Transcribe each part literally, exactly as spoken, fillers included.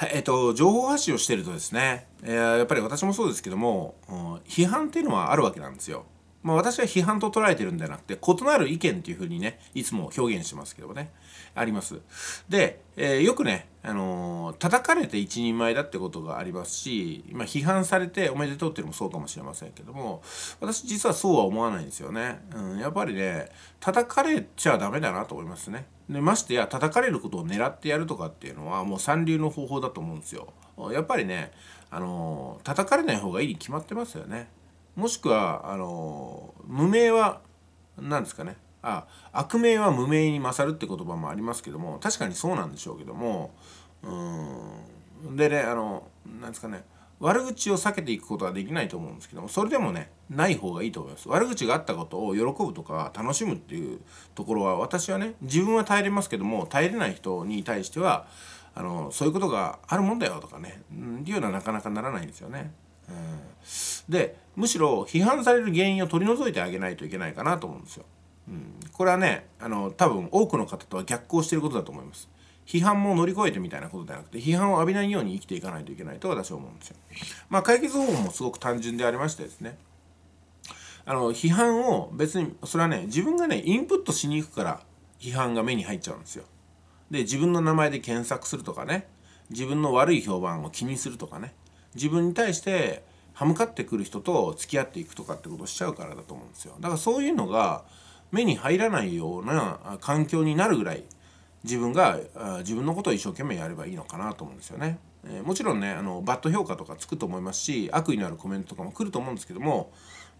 はい、えっと、情報発信をしてるとですね、えー、やっぱり私もそうですけども、うん、批判っていうのはあるわけなんですよ。まあ、私は批判と捉えてるんではなくて、異なる意見っていうふうにね、いつも表現してますけどもね、あります。で、えー、よくね、あのー、叩かれて一人前だってことがありますし、まあ、批判されておめでとうっていうのもそうかもしれませんけども、私実はそうは思わないんですよね。うん、やっぱりね、叩かれちゃダメだなと思いますね。でましてや叩かれることを狙ってやるとかっていうのはもう三流の方法だと思うんですよ。やっぱりね、あの叩かれない方がいいに決まってますよね。もしくはあの無名は何ですかね、あ悪名は無名に勝るって言葉もありますけども、確かにそうなんでしょうけども、うんでね、あの何ですかね、悪口を避けていくことはできないと思うんですけども、それでもね、ない方がいいと思います。悪口があったことを喜ぶとか楽しむっていうところは、私はね、自分は耐えれますけども、耐えれない人に対してはあのそういうことがあるもんだよとかね、うん、っていうのはなかなかならないんですよね。うん、でむしろ批判される原因を取り除いてあげないといけないかなと思うんですよ。うん、これはね、あの多分多くの方とは逆行してることだと思います。批判も乗り越えてみたいなことではなくて、批判を浴びないように生きていかないといけないと私は思うんですよ。まあ解決方法もすごく単純でありましてですね、あの批判を別にそれはね、自分がねインプットしに行くから批判が目に入っちゃうんですよ。で自分の名前で検索するとかね、自分の悪い評判を気にするとかね、自分に対して歯向かってくる人と付き合っていくとかってことをしちゃうからだと思うんですよ。だからそういうのが目に入らないような環境になるぐらい、自分が自分のことを一生懸命やればいいのかなと思うんですよね。えー、もちろんね、あのバッド評価とかつくと思いますし、悪意のあるコメントとかも来ると思うんですけども、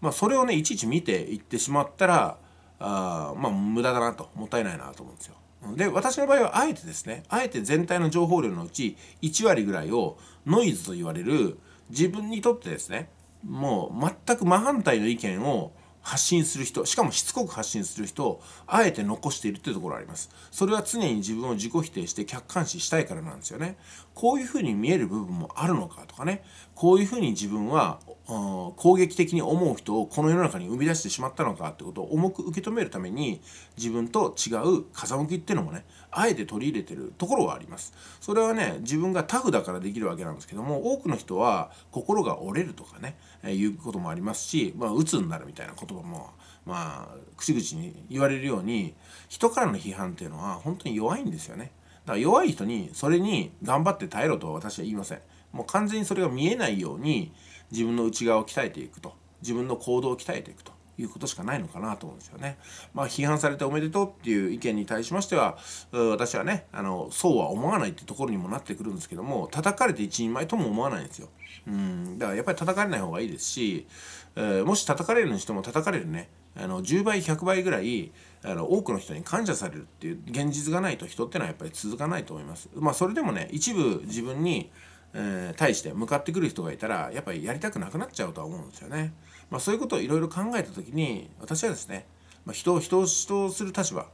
まあ、それをねいちいち見ていってしまったら、あまあ無駄だなと、もったいないなと思うんですよ。で私の場合はあえてですね、あえて全体の情報量のうちいちわりぐらいをノイズと言われる、自分にとってですねもう全く真反対の意見を発信する人、しかもしつこく発信する人をあえて残しているっていうところがあります。それは常に自分を自己否定して客観視したいからなんですよね。こういうふうに見える部分もあるのかとかね、こういうふうに自分は攻撃的に思う人をこの世の中に生み出してしまったのかってことを重く受け止めるために、自分と違う風向きっていうのもねあえて取り入れてるところはあります。それはね自分がタフだからできるわけなんですけども、多くの人は心が折れるとかね、えー、いうこともありますし、まあ鬱になるみたいな言葉もまあ口々に言われるように、人からの批判っていうのは本当に弱いんですよね。だから弱い人にそれに頑張って耐えろとは私は言いません。もう完全にそれが見えないように自分の内側を鍛えていくと、自分の行動を鍛えていくということしかないのかなと思うんですよね。まあ批判されておめでとうっていう意見に対しましては、私はねあのそうは思わないってところにもなってくるんですけども、叩かれて一人前とも思わないんですよ。うんだからやっぱり叩かれない方がいいですし、えー、もし叩かれるにしても叩かれるねあのじゅうばいひゃくばいぐらいあの多くの人に感謝されるっていう現実がないと、人ってのはやっぱり続かないと思います。まあそれでもね一部自分にえー、対して向かってくる人がいたら、やっぱりやりたくなくなっちゃうとは思うんですよね。まあ、そういうことをいろいろ考えた時に、私はですね、まあ、人を人を人をする立場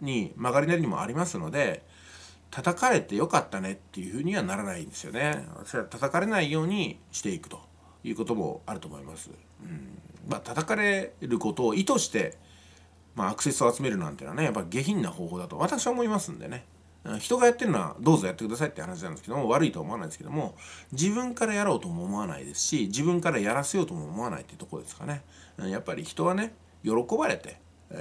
に曲がりなりにもありますので、叩かれてよかったねっていうふうにはならないんですよね。私は叩かれないようにしていくということもあると思います。うんまあ、叩かれることを意図して、まあ、アクセスを集めるなんていうのはね、やっぱ下品な方法だと私は思いますんでね。人がやってるのはどうぞやってくださいって話なんですけども、悪いとは思わないですけども、自分からやろうとも思わないですし、自分からやらせようとも思わないっていうところですかね。やっぱり人はね喜ばれて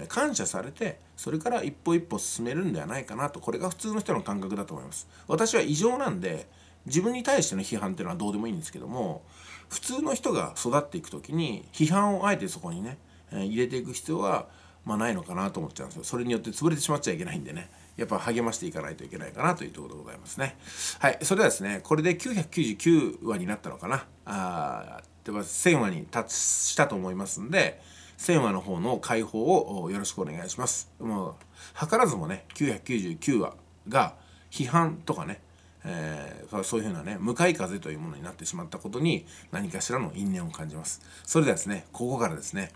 感謝されて、それから一歩一歩進めるんではないかなと、これが普通の人の感覚だと思います。私は異常なんで、自分に対しての批判っていうのはどうでもいいんですけども、普通の人が育っていく時に批判をあえてそこにね入れていく必要はまあないのかなと思っちゃうんですよ。それによって潰れてしまっちゃいけないんでね、やっぱ励ましていかないといけないかなというところでございますね。はい、それではですね、これできゅうひゃくきゅうじゅうきゅうわになったのかな。あではせんわに達したと思いますんで、せんわの方の開放をよろしくお願いします。もう図らずもね、きゅうひゃくきゅうじゅうきゅうわが批判とかね、えー、そういうふうなね向かい風というものになってしまったことに何かしらの因縁を感じます。それではですね、ここからですね、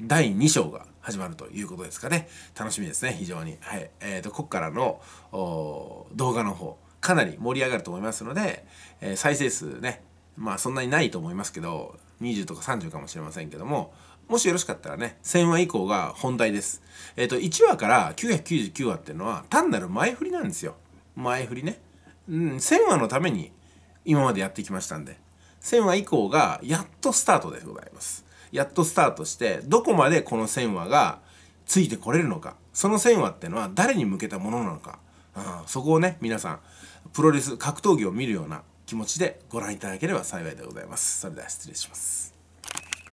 だいにしょうが始まるということですかね。楽しみですね、非常に。はい。えっと、ここからの動画の方、かなり盛り上がると思いますので、えー、再生数ね、まあそんなにないと思いますけど、にじゅうとかさんじゅうかもしれませんけども、もしよろしかったらね、せんわ以降が本題です。えっと、いちわからきゅうひゃくきゅうじゅうきゅうわっていうのは単なる前振りなんですよ。前振りね。うん、せんわのために今までやってきましたんで、せんわ以降がやっとスタートでございます。やっとスタートして、どこまでこのせんわがついてこれるのか、そのせんわってのは誰に向けたものなのか、うん、そこをね、皆さんプロレス格闘技を見るような気持ちでご覧いただければ幸いでございます。それでは失礼します。